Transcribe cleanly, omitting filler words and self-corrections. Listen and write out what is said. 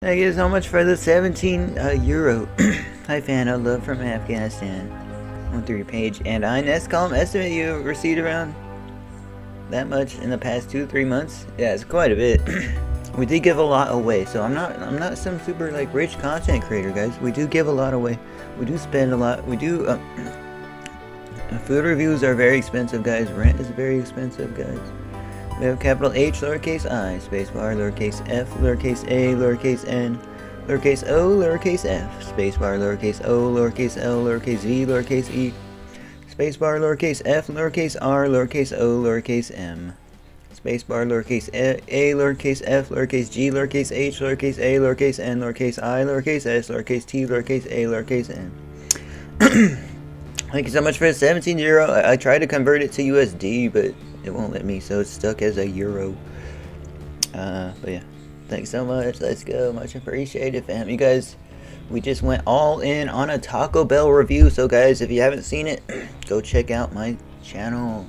Thank you so much for the 17 euro. Hi Fano, love from Afghanistan. Went through your page and I nest column estimate you received around that much in the past 2-3 months. Yeah, it's quite a bit. We did give a lot away, so I'm not some super like rich content creator, guys. We do give a lot away. We do spend a lot. We do. Food reviews are very expensive, guys. Rent is very expensive, guys. We have capital H, lowercase I, spacebar, lowercase f, lowercase a, lowercase n, lowercase o, lowercase f, spacebar, lowercase o, lowercase l, lowercase v, lowercase e, spacebar, lowercase f, lowercase r, lowercase o, lowercase m, spacebar, lowercase a, lowercase f, lowercase g, lowercase h, lowercase a, lowercase n, lowercase I, lowercase s, lowercase t, lowercase a, lowercase n. Thank you so much for the 17 euro. I tried to convert it to USD, but it won't let me, so it's stuck as a euro. But yeah, thanks so much. Let's go. Much appreciated, fam. You guys, we just went all in on a Taco Bell review. So guys, if you haven't seen it, go check out my channel.